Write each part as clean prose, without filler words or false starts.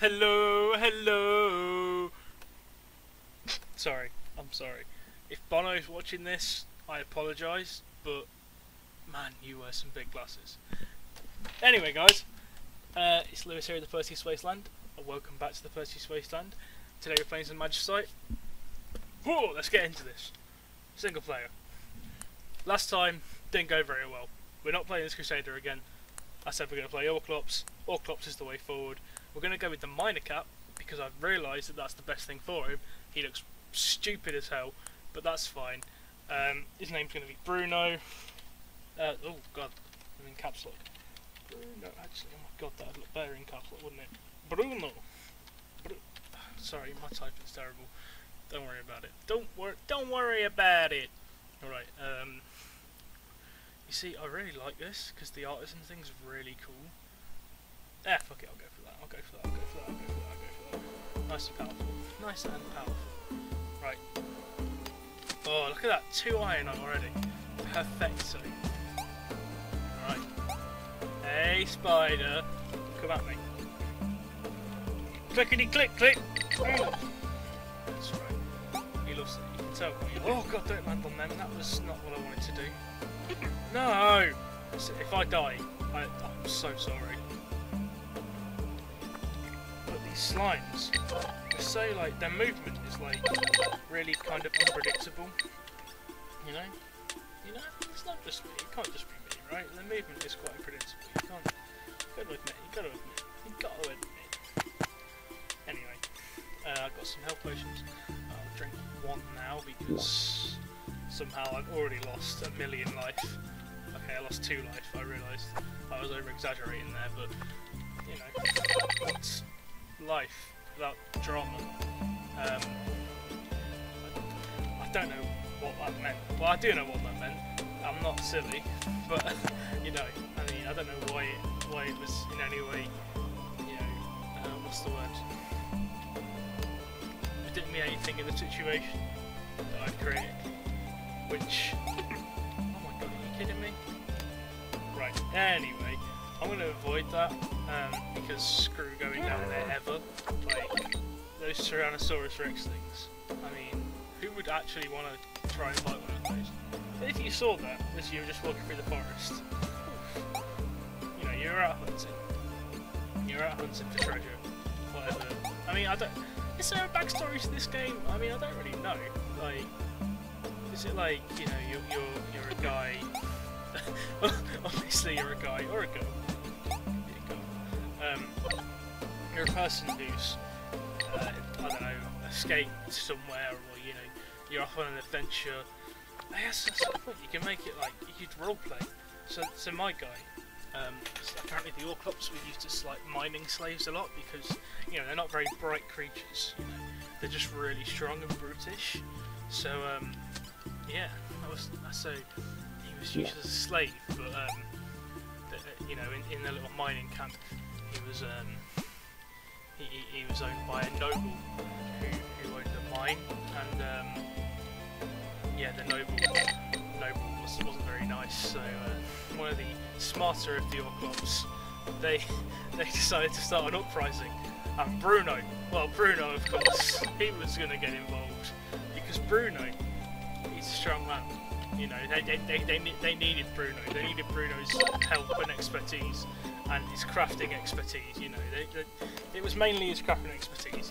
Hello, hello. Sorry, I'm sorry. If Bono's watching this, I apologise, but man, you wear some big glasses. Anyway, guys, it's Lewis here at the First East Wasteland. Welcome back to the First East Wasteland. Today we're playing some Magicite. Whoa, let's get into this. Single player. Last time didn't go very well. We're not playing this Crusader again. I said we're going to play Orclops. Orclops is the way forward. We're going to go with the minor cap because I've realised that that's the best thing for him. He looks stupid as hell, but that's fine. His name's going to be Bruno. Oh god, I'm in caps lock. Bruno, actually, oh my god, that would look better in caps lock, wouldn't it? Bruno. Sorry, my typing's terrible. Don't worry about it. Don't worry about it. All right. You see, I really like this because the artisan thing's really cool. Ah, fuck it. I'll go for that. I'll go for that. I'll go for that. I'll go for that. I'll go for that. Nice and powerful. Nice and powerful. Right. Oh, look at that. 2 iron already. Perfecto. All right. Hey, spider, come at me. Clickety click click. That's right. He loves it. You can tell. Oh god, don't land on them. That was not what I wanted to do. No. If I die, I'm so sorry. But these slimes, they're so like their movement is like really kind of unpredictable. You know. You know. It's not just me. It can't just be me, right? Their movement is quite unpredictable. You can't. You gotta admit. You gotta admit. You gotta admit. Anyway, I've got some health potions. I'll drink 1 now because somehow I've already lost 1 million life. Okay, I lost 2 life, I realised. I was over-exaggerating there, but, you know, what's life without drama? I don't know what that meant. Well, I do know what that meant. I'm not silly, but, you know, I mean, I don't know why it was in any way, you know, what's the word? Didn't mean anything in the situation that I've created, which, oh my god, are you kidding me? Right, anyway, I'm going to avoid that, because screw going down there ever, like, those Tyrannosaurus Rex things, I mean, who would actually want to try and fight one of those? But if you saw that, as you were just walking through the forest, you know, you're out hunting for treasure, whatever, I mean, I don't... Is there a backstory to this game? I mean, I don't really know. Like, is it like, you know, you're a guy? Obviously, you're a guy or a girl. You're a person who's I don't know, escaped somewhere, or you know, you're off on an adventure. I guess that's the point. You can make it like you could roleplay. So my guy. Apparently the Orclops were used as like mining slaves a lot because you know they're not very bright creatures. You know, they're just really strong and brutish. So yeah, so he was used as a slave, but you know in the little mining camp he was he was owned by a noble who owned a mine, and yeah, the noble wasn't very nice. So one of the smarter of the Orclops, they decided to start an uprising, and Bruno of course, he was going to get involved because Bruno, he's a strong man. You know, they needed Bruno. They needed Bruno's help and expertise and his crafting expertise. You know, it was mainly his crafting expertise.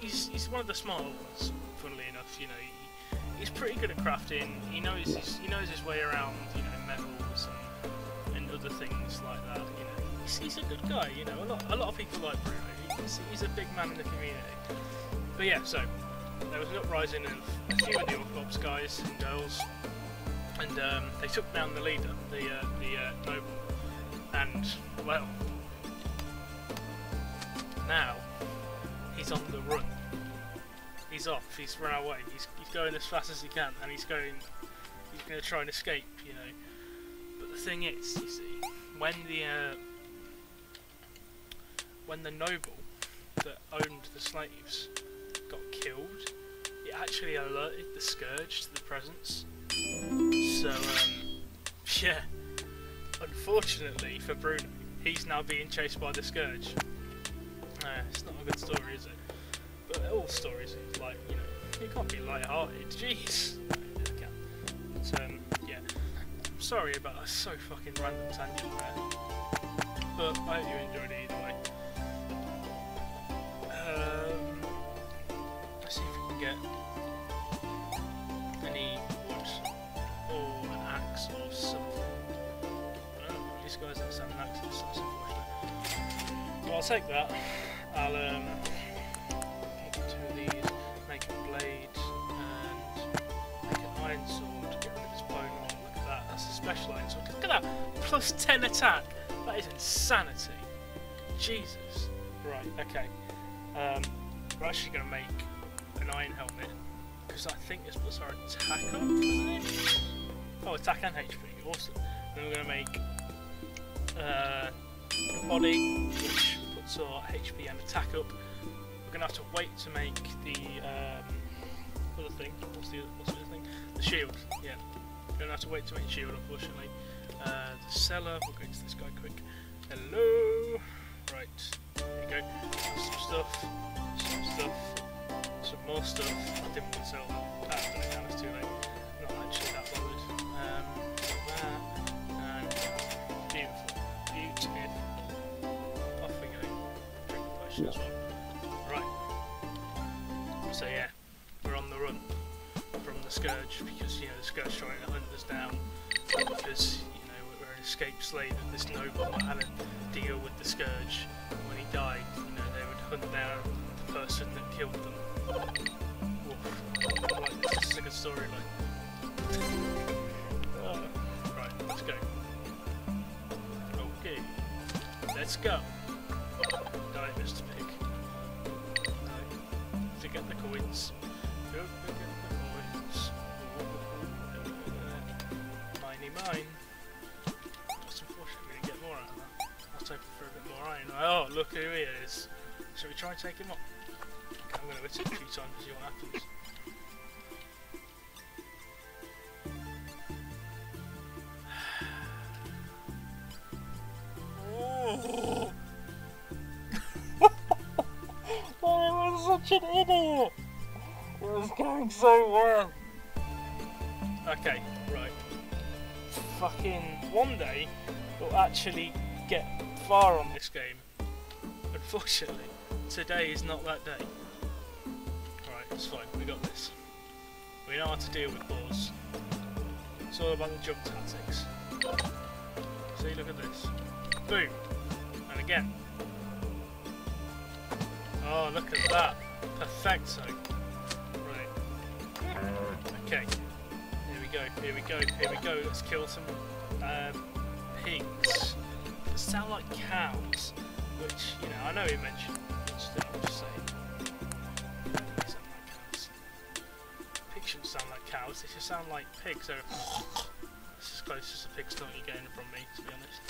He's one of the smarter ones, funnily enough. You know, he's pretty good at crafting. He knows his way around. You know, metals and other things like that, you know. He's a good guy, you know. A lot of people like Bruno. He's a big man in the community. But yeah, so there was an uprising of a few of the Orclops guys and girls, and they took down the leader, the noble. And well, now he's on the run. He's off. He's run away. He's going as fast as he can, and he's going to try and escape, you know. The thing is, you see, when the noble that owned the slaves got killed, it actually alerted the Scourge to the presence. So, yeah, unfortunately for Bruno, he's now being chased by the Scourge. It's not a good story, is it? But all stories, like, you know, you can't be light-hearted, jeez. But, yeah. I'm sorry about that so fucking random tangent there. But I hope you enjoyed it either way. Let's see if we can get any wood or an axe or something. These guys don't sound an axe or something. Well, I'll take that. I'll make two of these, make a blade, and make an iron sword to get rid of this bone. Look at that, that's a special iron sword. Look at that, plus 10 attack. That is insanity. Jesus. Right, okay. We're actually going to make an iron helmet, because I think this puts our attack up, doesn't it? Oh, attack and HP, awesome. Then we're going to make a body, which puts our HP and attack up. We're going to have to wait to make the other thing. What's the other thing? The shield, yeah. We're going to have to wait to make the shield, unfortunately. The cellar, we'll go to this guy quick. Hello! Right, there you go. Some more stuff. I didn't want to sell that. That was too late. I'm not actually that bothered. And beautiful. Off we go. Drink the potion as well. Right. So yeah, we're on the run from the Scourge, because, you know, the Scourge trying to hunt us down, because, you know, we're an escaped slave of this noble that had to deal with the Scourge. When he died, you know, they would hunt down the person that killed them. Oof. Like, this is a good story, like. Right, let's go. Okay. Let's go. Die, Mr. Pig. No. Forget the coins. Don't forget the coins. Mine. That's unfortunate, we're going to get more out of that. I was hoping for a bit more iron. Oh, look who he is. Shall we try and take him on? Okay, I'm going to hit him a few times and see what happens. Oh. I was such an idiot! It was going so well. Okay, right. Fucking one day we'll actually get far on this game. Unfortunately, today is not that day. Alright, it's fine, we got this. We know how to deal with balls. It's all about the jump tactics. See, look at this. Boom! And again. Oh, look at that. Perfecto. Right. Okay. Here we go, let's kill some pigs that sound like cows, which, you know, I know he mentioned, but still, I'll just say, they sound like cows. Pigs shouldn't sound like cows, they should sound like pigs. They're it's as close as a pig snort you're getting from me, to be honest.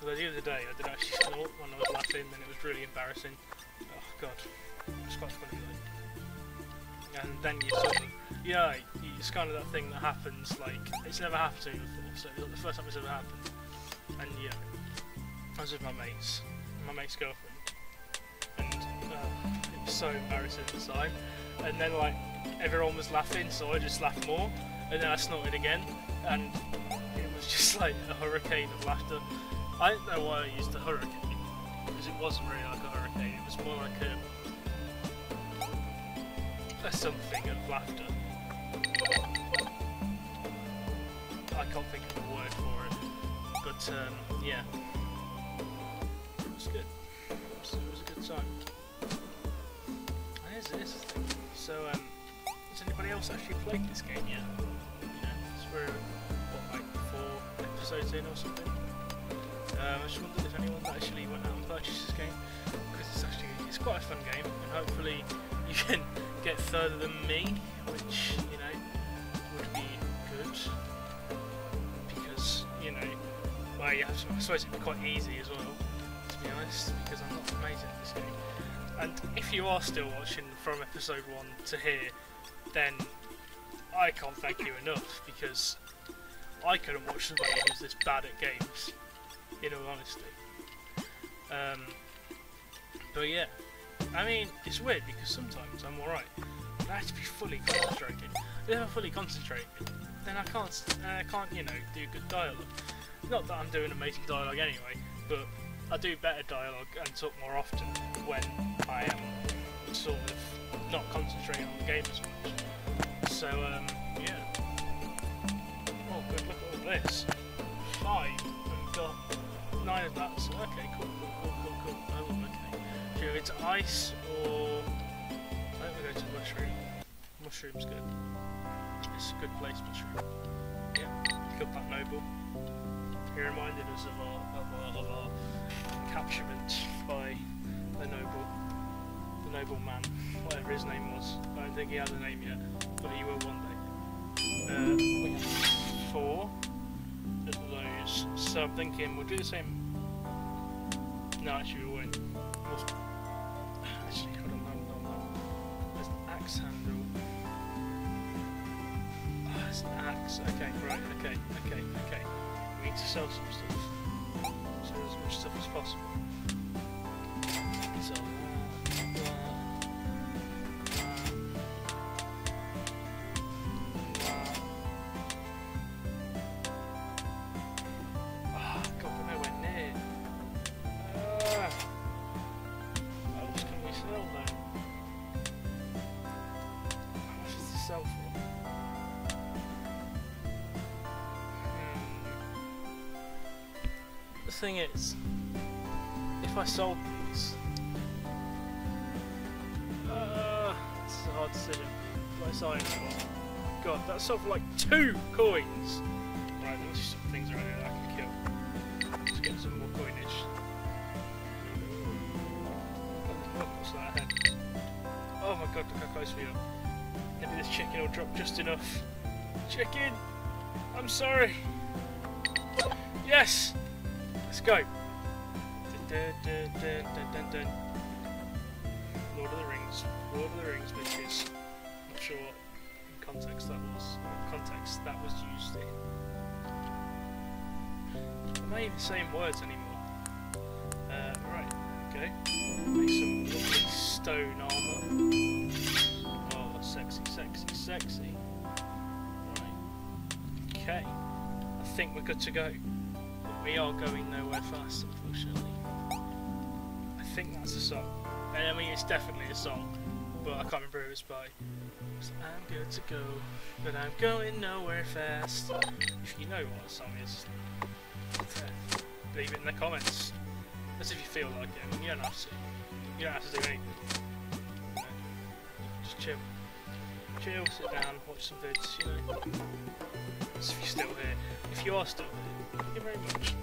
Although the other day I did actually snort when I was laughing, and it was really embarrassing. Oh god, it's quite funny though. And then you sort of, yeah, it's kind of that thing that happens, like, it's never happened to me before, so it was like the first time it's ever happened. And yeah, I was with my mate's girlfriend, and it was so embarrassing at the time. And then, like, everyone was laughing, so I just laughed more, and then I snorted again, and it was just like a hurricane of laughter. I didn't know why I used the hurricane, because it wasn't really like a hurricane, it was more like a something of laughter. I can't think of a word for it, but yeah, it was good. So it was a good time. Here's the thing. So has anybody else actually played this game yet? You know, we're what, like 4 episodes in or something. I just wondered if anyone actually went out and purchased this game, because it's quite a fun game, and hopefully you can get further than me, which, you know, would be good, because, you know, well, yeah, I suppose it'd be quite easy as well, to be honest, because I'm not amazing at this game. And if you are still watching from episode 1 to here, then I can't thank you enough, because I couldn't watch somebody who's this bad at games, in all honesty. But yeah, I mean, it's weird because sometimes I'm alright, but I have to be fully concentrated. If I'm fully concentrated, then I can't, you know, do good dialogue. Not that I'm doing amazing dialogue anyway, but I do better dialogue and talk more often when I am sort of not concentrating on the game as much. So, yeah. Oh, good, look at all this. 5, we've got 9 of that, so okay, cool. Oh, okay. So it's ice or... I think we'll go to mushroom. Mushroom's good. It's a good place, mushroom. Yeah, pick up that noble. He reminded us of our capturement by the noble man, whatever his name was. I don't think he had a name yet, but he will one day. We have 4 of those, so I'm thinking we'll do the same. No, actually we won't. We'll... Actually, hold on. There's an axe handle. Oh, there's an axe. Okay, right. Okay. We need to sell some stuff, so as much stuff as possible. So, God, we're nowhere near. What else can we sell though? How much does this sell for? The thing is, if I sold these, this is a hard decision. God, that sold for like 2 coins. Right, there's just some things around here that I can kill. Let's get some more coinage. What's that ahead? Oh my god, look how close we are. Maybe this chicken will drop just enough. Chicken! I'm sorry! Yes! Let's go! Lord of the Rings, bitches. Not sure what context that was. What context that was used in. I'm not even saying words anymore. Right, okay. Make some lovely stone armour. Oh, sexy. Right. Okay. I think we're good to go. We are going nowhere fast, unfortunately. I think that's a song. I mean, it's definitely a song, but I can't remember who it's by. So I'm good to go, but I'm going nowhere fast. If you know what a song is, leave it in the comments. As if you feel like it. I mean, you don't have to. You don't have to do anything. No. Just chill. Chill, sit down, watch some vids, you know. So if you're still here. If you are still here. Thank you very much.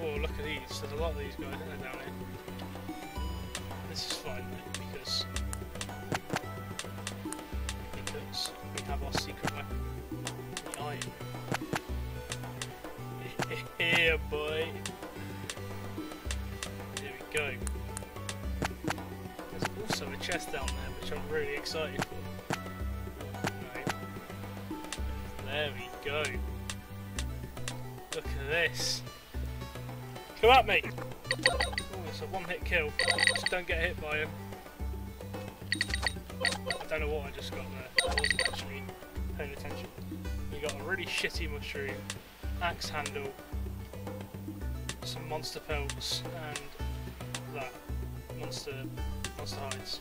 Oh, look at these. There's a lot of these guys in there down here. This is fine though, because we have our secret weapon, the iron. Yeah, boy. There we go. There's also a chest down there, which I'm really excited for. There we go. Look at this. Come at me! Oh, it's a one-hit kill. Just don't get hit by him. I don't know what I just got there. I wasn't actually paying attention. We got a really shitty mushroom, axe handle, some monster pelts, and that. Monster hides.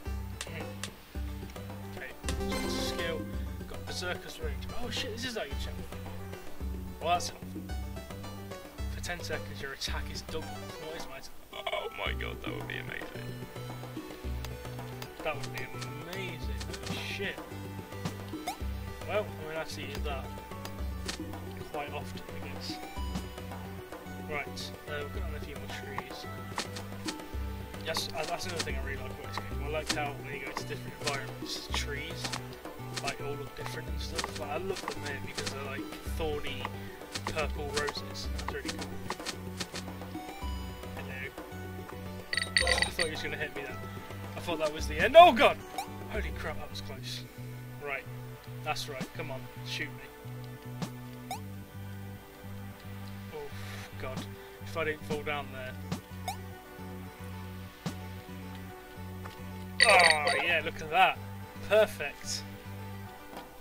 Okay, so it's a skill. Berserker's Rage. Oh shit, this is how you check. Well, that's helpful. For 10 seconds, your attack is doubled. What is my attack? Oh my god, that would be amazing. That would be amazing. Shit. Well, I mean, I see that quite often, I guess. Right, we've got a few more trees. That's another thing I really like about this game. I like how when you go to different environments, trees. Like all look different and stuff. Like I love them here because they're like thorny purple roses. That's really cool. Hello. Oh, I thought he was gonna hit me then. I thought that was the end. Oh god! Holy crap, that was close. Right. That's right. Come on, shoot me. Oh god. If I didn't fall down there, Oh, yeah, look at that. Perfect.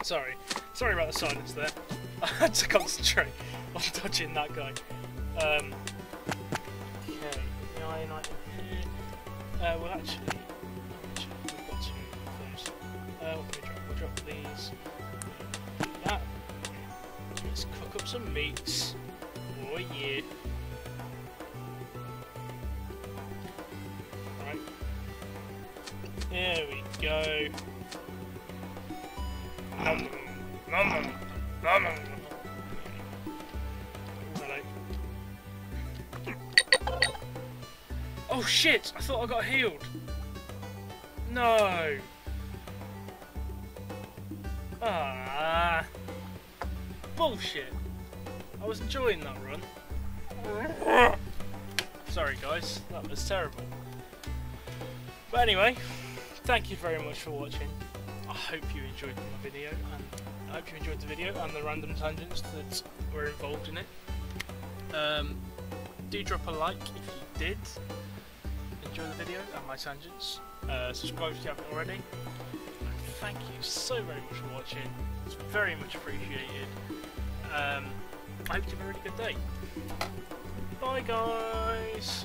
Sorry. Sorry about the silence there. I had to concentrate on dodging that guy. Okay. The iron item here. Well, actually, we've got two of those. What can we drop? We'll drop these. That. So let's cook up some meats. Oh, yeah. Right. There we go. Oh shit! I thought I got healed. No. Ah. Bullshit. I was enjoying that run. Sorry guys, that was terrible. But anyway, thank you very much for watching. I hope you enjoyed my video, and I hope you enjoyed the video and the random tangents that were involved in it. Do drop a like if you did enjoy the video and my tangents. Subscribe if you haven't already. And thank you so very much for watching. It's very much appreciated. I hope you have a really good day. Bye guys.